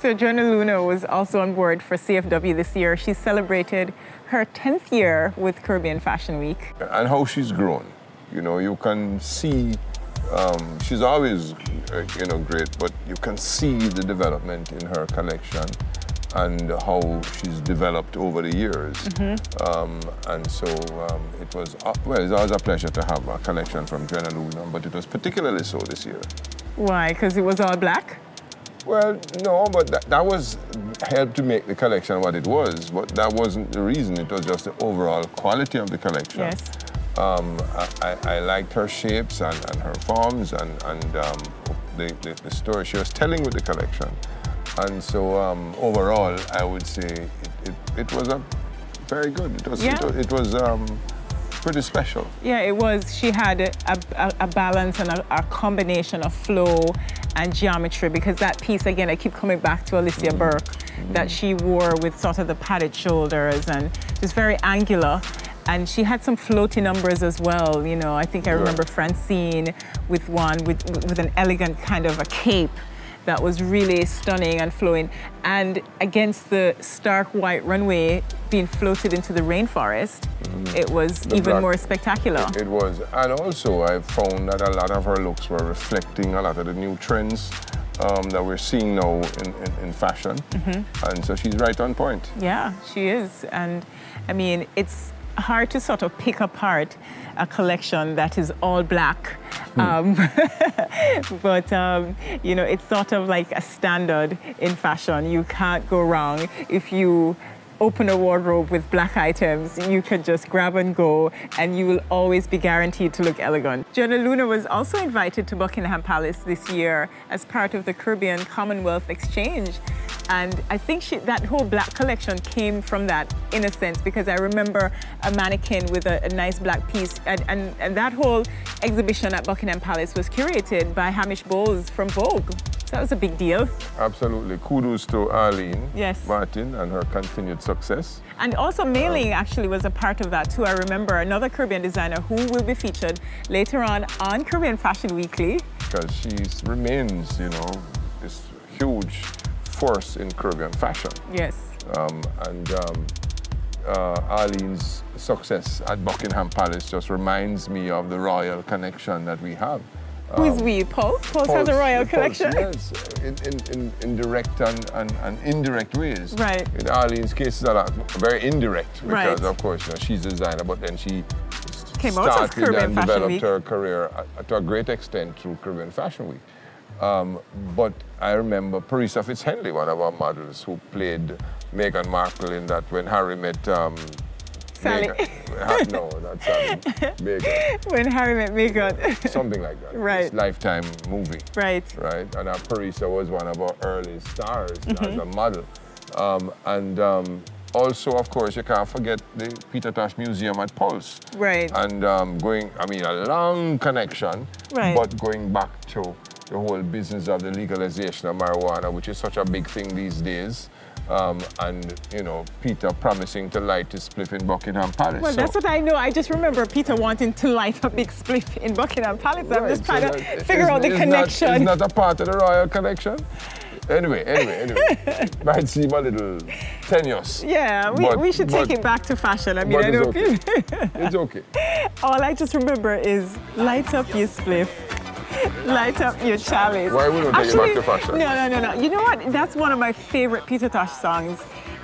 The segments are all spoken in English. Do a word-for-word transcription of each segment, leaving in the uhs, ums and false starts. So drennaLUNA was also on board for C F W this year. She celebrated her tenth year with Caribbean Fashion Week. And how she's grown. You know, you can see, um, she's always, you know, great, but you can see the development in her collection and how she's developed over the years. Mm-hmm. um, and so um, it was, well, it's always a pleasure to have a collection from drennaLUNA, but it was particularly so this year. Why? Because it was all black? Well, no, but that, that was helped to make the collection what it was, but that wasn't the reason. It was just the overall quality of the collection. Yes. Um, I, I, I liked her shapes and, and her forms and, and um, the, the, the story she was telling with the collection. And so um, overall, I would say it, it, it was a very good. It was, yeah. it, it was um, pretty special. Yeah, it was. She had a, a, a balance and a, a combination of flow and geometry, because that piece, again, I keep coming back to Alicia Burke, mm-hmm. that she wore with sort of the padded shoulders, and it was very angular. And she had some floaty numbers as well. You know, I think I yeah. remember Francine with one, with, with an elegant kind of a cape that was really stunning and flowing. And against the stark white runway being floated into the rainforest, mm-hmm. it was the even black, more spectacular. It, it was. And also, I found that a lot of her looks were reflecting a lot of the new trends um, that we're seeing now in, in, in fashion. Mm-hmm. And so she's right on point. Yeah, she is. And I mean, it's hard to sort of pick apart a collection that is all black. Mm. Um, but, um, you know, it's sort of like a standard in fashion. You can't go wrong if you open a wardrobe with black items. You can just grab and go, and you will always be guaranteed to look elegant. drennaLUNA was also invited to Buckingham Palace this year as part of the Caribbean Commonwealth Exchange. And I think she, that whole black collection came from that, in a sense, because I remember a mannequin with a, a nice black piece. And, and, and that whole exhibition at Buckingham Palace was curated by Hamish Bowles from Vogue. So that was a big deal. Absolutely. Kudos to Arlene yes. Martin and her continued success. And also Mei-Ling um, actually was a part of that too. I remember another Caribbean designer who will be featured later on on Caribbean Fashion Weekly. Because she remains, you know, this huge force in Caribbean fashion. Yes. Um, and um, uh, Arlene's success at Buckingham Palace just reminds me of the royal connection that we have. Um, Who's we? Pulse? Pulse, Pulse has a royal collection? Pulse, yes, in, in, in, in direct and, and, and indirect ways. Right. In Arlene's case, it's very indirect, because, right. of course, you know, she's a designer, but then she Came started out and developed Week. her career at, to a great extent through Caribbean Fashion Week. Um, but I remember Parisa FitzHenley, one of our models, who played Meghan Markle in that When Harry Met... Um, Sally. Meghan. No, not Sally. Meghan. When Harry Met Meghan. Something like that. Right. It's Lifetime movie. Right. Right. And our Parisa was one of our early stars mm-hmm. as a model. Um, and um, also, of course, you can't forget the Peter Tosh Museum at Pulse. Right. And um, going, I mean, a long connection, right. but going back to the whole business of the legalization of marijuana, which is such a big thing these days. Um, and, you know, Peter promising to light his spliff in Buckingham Palace. Well, so, that's what I know. I just remember Peter wanting to light a big spliff in Buckingham Palace. Right, I'm just trying so to figure out the connection. It's not a part of the royal connection. Anyway, anyway, anyway. It might seem a little tenuous. Yeah, we, but, we should but, take it back to fashion. I mean, I don't okay. feel... It's okay. All I just remember is light up your spliff. Light up your chalice. Why wouldn't we take it back to fashion? No, no, no, no. You know what? That's one of my favorite Peter Tosh songs.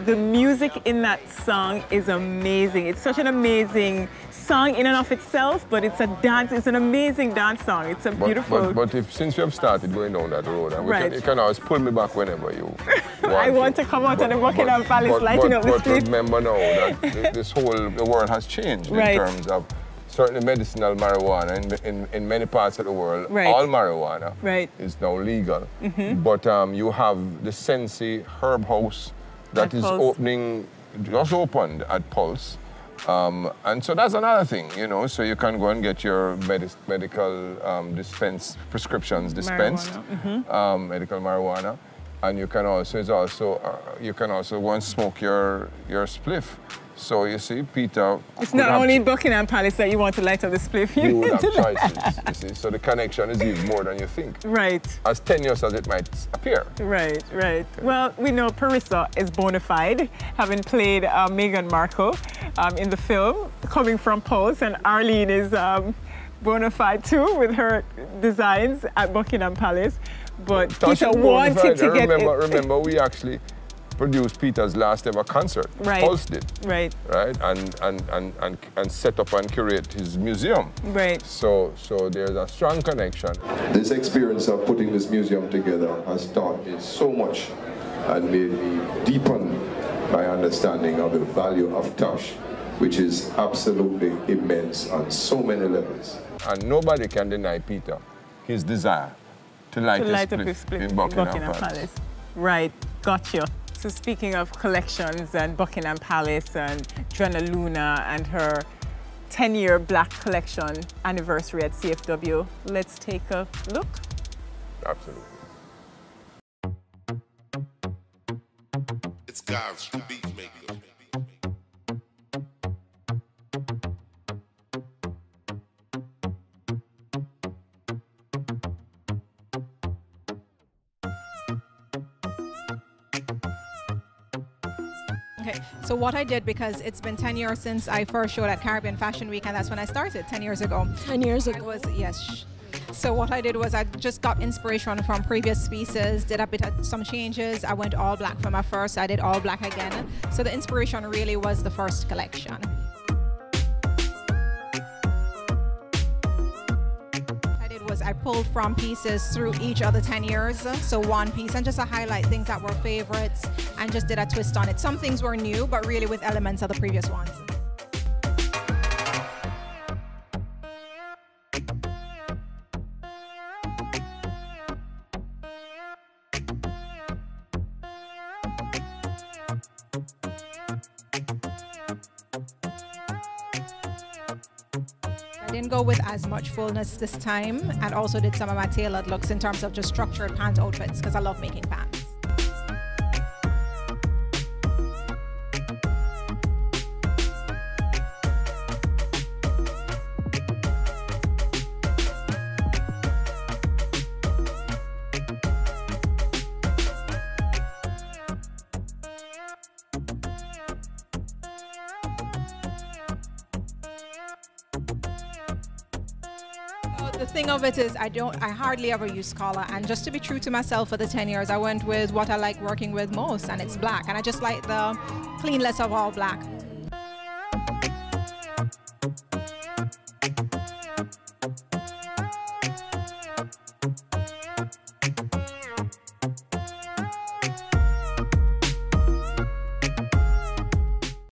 The music in that song is amazing. It's such an amazing song in and of itself, but it's a dance. It's an amazing dance song. It's a beautiful. But, but, but if since we have started going down that road, and we right. can, you can always pull me back whenever you want. I want to come out but, and walk in our palace, but, lighting but, up the street. But remember now that this whole the world has changed in right. terms of. Certainly medicinal marijuana in, in, in many parts of the world, right. all marijuana right. is now legal. Mm-hmm. But um, you have the Sensi Herb House that at is Pulse. opening, just opened at Pulse. Um, and so that's another thing, you know, so you can go and get your med medical um, dispense, prescriptions dispensed, marijuana. Mm-hmm. um, medical marijuana. And you can also, it's also, uh, you can also go and smoke your, your spliff. So you see, Peter... It's not only Buckingham Palace that you want to light up the spliff. You would have choices, you see. So the connection is even more than you think. Right. As tenuous as it might appear. Right, right. Okay. Well, we know Parisa is bona fide, having played uh, Meghan Markle um, in the film, coming from Pulse, and Arlene is um, bona fide too with her designs at Buckingham Palace. But Tosh Peter wanted to get... Remember, it, remember, we actually... produced Peter's last ever concert. Right. Pulse did. Right. Right. And and, and and and set up and curate his museum. Right. So so there's a strong connection. This experience of putting this museum together has taught me so much and made me deepen my understanding of the value of Tosh, which is absolutely immense on so many levels. And nobody can deny Peter his desire to light, to light up his split in Buckingham, Buckingham Palace. Palace. Right. Gotcha. So speaking of collections and Buckingham Palace and drennaLUNA and her ten-year black collection anniversary at C F W, let's take a look. Absolutely. It's God's beat maker. Okay, so what I did, because it's been ten years since I first showed at Caribbean Fashion Week, and that's when I started, ten years ago. ten years ago. I was, yes. So what I did was I just got inspiration from previous pieces, did a bit of some changes. I went all black for my first, I did all black again. So the inspiration really was the first collection. I pulled from pieces through each other ten years, so one piece, and just to highlight things that were favorites and just did a twist on it. Some things were new, but really with elements of the previous ones. Didn't go with as much fullness this time, and also did some of my tailored looks in terms of just structured pant outfits, because I love making pants. The thing of it is I don't I hardly ever use collar, and just to be true to myself for the ten years, I went with what I like working with most, and it's black, and I just like the cleanness of all black.